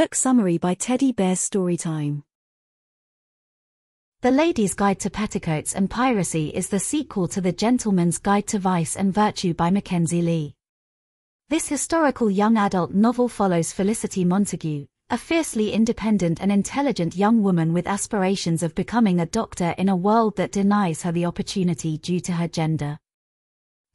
Book summary by Teddy Bear Storytime. The Lady's Guide to Petticoats and Piracy is the sequel to The Gentleman's Guide to Vice and Virtue by Mackenzi Lee. This historical young adult novel follows Felicity Montague, a fiercely independent and intelligent young woman with aspirations of becoming a doctor in a world that denies her the opportunity due to her gender.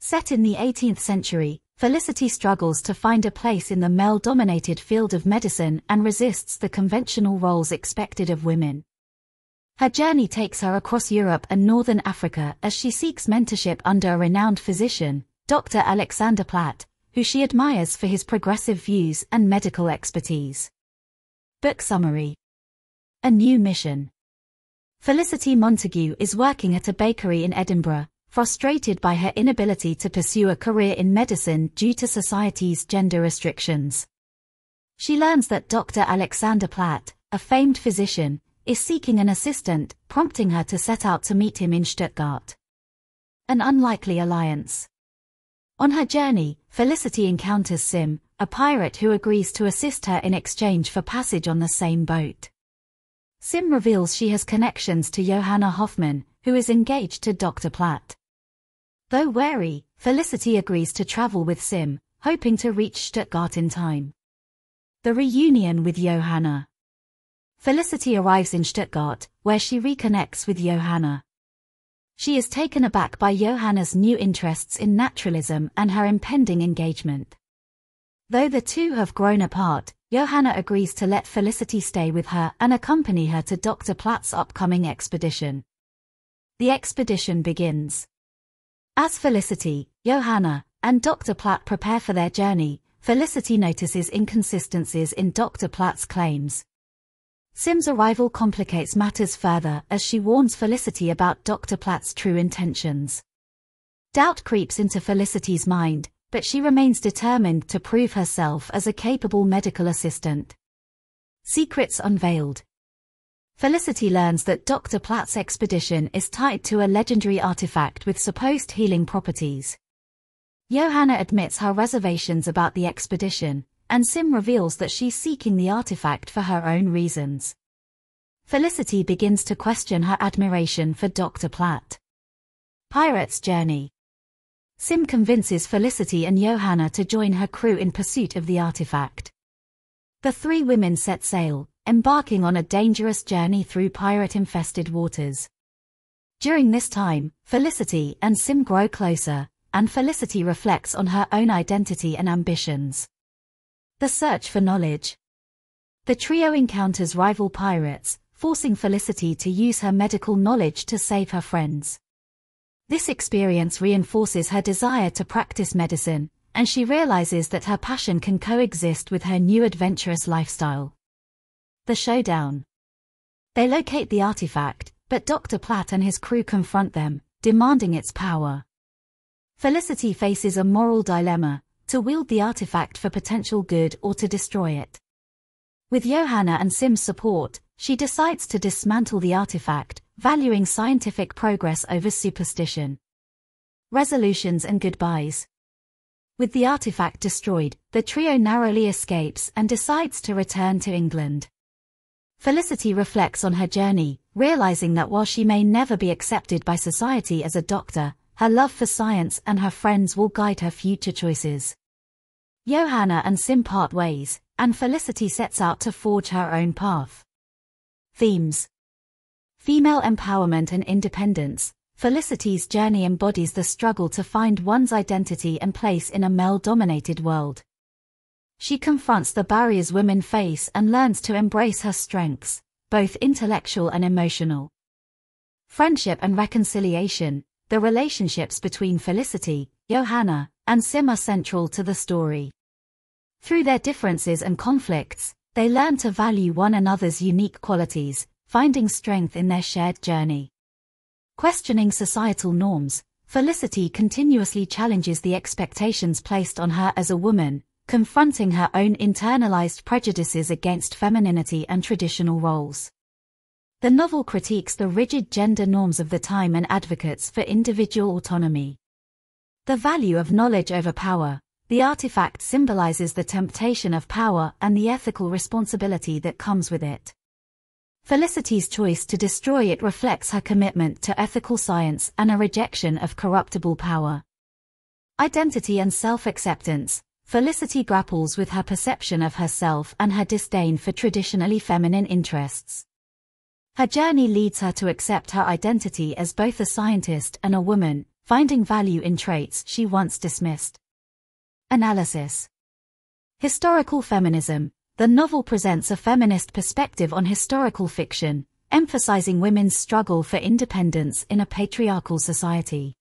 Set in the 18th century, Felicity struggles to find a place in the male-dominated field of medicine and resists the conventional roles expected of women. Her journey takes her across Europe and northern Africa as she seeks mentorship under a renowned physician, Dr. Alexander Platt, who she admires for his progressive views and medical expertise. Book summary. A new mission. Felicity Montague is working at a bakery in Edinburgh, frustrated by her inability to pursue a career in medicine due to society's gender restrictions. She learns that Dr. Alexander Platt, a famed physician, is seeking an assistant, prompting her to set out to meet him in Stuttgart. An unlikely alliance. On her journey, Felicity encounters Sim, a pirate who agrees to assist her in exchange for passage on the same boat. Sim reveals she has connections to Johanna Hoffmann, who is engaged to Dr. Platt. Though wary, Felicity agrees to travel with Sim, hoping to reach Stuttgart in time. The reunion with Johanna. Felicity arrives in Stuttgart, where she reconnects with Johanna. She is taken aback by Johanna's new interests in naturalism and her impending engagement. Though the two have grown apart, Johanna agrees to let Felicity stay with her and accompany her to Dr. Platt's upcoming expedition. The expedition begins. As Felicity, Johanna, and Dr. Platt prepare for their journey, Felicity notices inconsistencies in Dr. Platt's claims. Sim's arrival complicates matters further as she warns Felicity about Dr. Platt's true intentions. Doubt creeps into Felicity's mind, but she remains determined to prove herself as a capable medical assistant. Secrets unveiled. Felicity learns that Dr. Platt's expedition is tied to a legendary artifact with supposed healing properties. Johanna admits her reservations about the expedition, and Sim reveals that she's seeking the artifact for her own reasons. Felicity begins to question her admiration for Dr. Platt. Pirate's journey. Sim convinces Felicity and Johanna to join her crew in pursuit of the artifact. The three women set sail, embarking on a dangerous journey through pirate-infested waters. During this time, Felicity and Sim grow closer, and Felicity reflects on her own identity and ambitions. The search for knowledge. The trio encounters rival pirates, forcing Felicity to use her medical knowledge to save her friends. This experience reinforces her desire to practice medicine, and she realizes that her passion can coexist with her new adventurous lifestyle. The showdown. They locate the artifact, but Dr. Platt and his crew confront them, demanding its power. Felicity faces a moral dilemma: to wield the artifact for potential good or to destroy it. With Johanna and Sim's support, she decides to dismantle the artifact, valuing scientific progress over superstition. Resolutions and goodbyes. With the artifact destroyed, the trio narrowly escapes and decides to return to England. Felicity reflects on her journey, realizing that while she may never be accepted by society as a doctor, her love for science and her friends will guide her future choices. Johanna and Sim part ways, and Felicity sets out to forge her own path. Themes. Female empowerment and independence. Felicity's journey embodies the struggle to find one's identity and place in a male-dominated world. She confronts the barriers women face and learns to embrace her strengths, both intellectual and emotional. Friendship and reconciliation. The relationships between Felicity, Johanna, and Sim are central to the story. Through their differences and conflicts, they learn to value one another's unique qualities, finding strength in their shared journey. Questioning societal norms, Felicity continuously challenges the expectations placed on her as a woman, confronting her own internalized prejudices against femininity and traditional roles. The novel critiques the rigid gender norms of the time and advocates for individual autonomy. The value of knowledge over power. The artifact symbolizes the temptation of power and the ethical responsibility that comes with it. Felicity's choice to destroy it reflects her commitment to ethical science and a rejection of corruptible power. Identity and self-acceptance. Felicity grapples with her perception of herself and her disdain for traditionally feminine interests. Her journey leads her to accept her identity as both a scientist and a woman, finding value in traits she once dismissed. Analysis. Historical feminism. The novel presents a feminist perspective on historical fiction, emphasizing women's struggle for independence in a patriarchal society.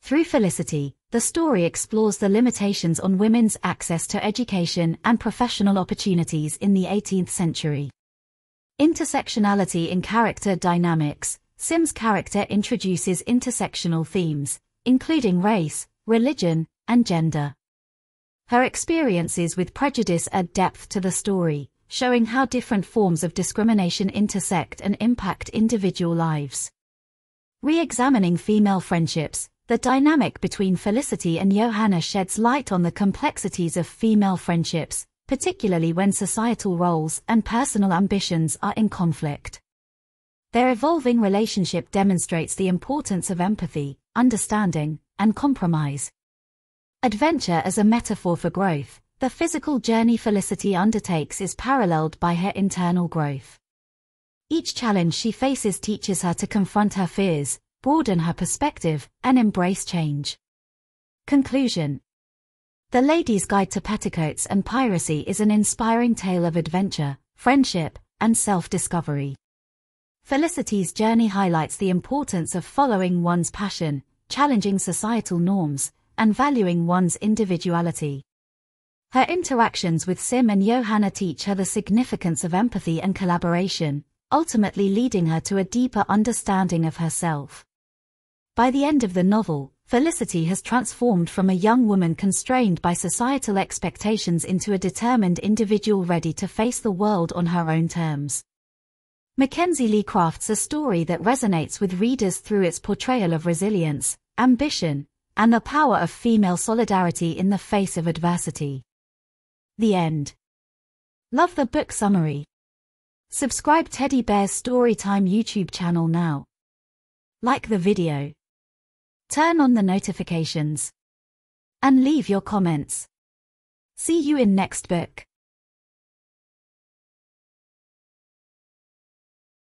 Through Felicity, the story explores the limitations on women's access to education and professional opportunities in the 18th century. Intersectionality in character dynamics. Sim's character introduces intersectional themes, including race, religion, and gender. Her experiences with prejudice add depth to the story, showing how different forms of discrimination intersect and impact individual lives. Re-examining female friendships. The dynamic between Felicity and Johanna sheds light on the complexities of female friendships, particularly when societal roles and personal ambitions are in conflict. Their evolving relationship demonstrates the importance of empathy, understanding, and compromise. Adventure as a metaphor for growth. The physical journey Felicity undertakes is paralleled by her internal growth. Each challenge she faces teaches her to confront her fears, broaden her perspective, and embrace change. Conclusion. The Lady's Guide to Petticoats and Piracy is an inspiring tale of adventure, friendship, and self-discovery. Felicity's journey highlights the importance of following one's passion, challenging societal norms, and valuing one's individuality. Her interactions with Sim and Johanna teach her the significance of empathy and collaboration, ultimately leading her to a deeper understanding of herself. By the end of the novel, Felicity has transformed from a young woman constrained by societal expectations into a determined individual ready to face the world on her own terms. Mackenzi Lee crafts a story that resonates with readers through its portrayal of resilience, ambition, and the power of female solidarity in the face of adversity. The end. Love the book summary. Subscribe Teddy Bear Storytime YouTube channel now. Like the video. Turn on the notifications. And leave your comments. See you in next book.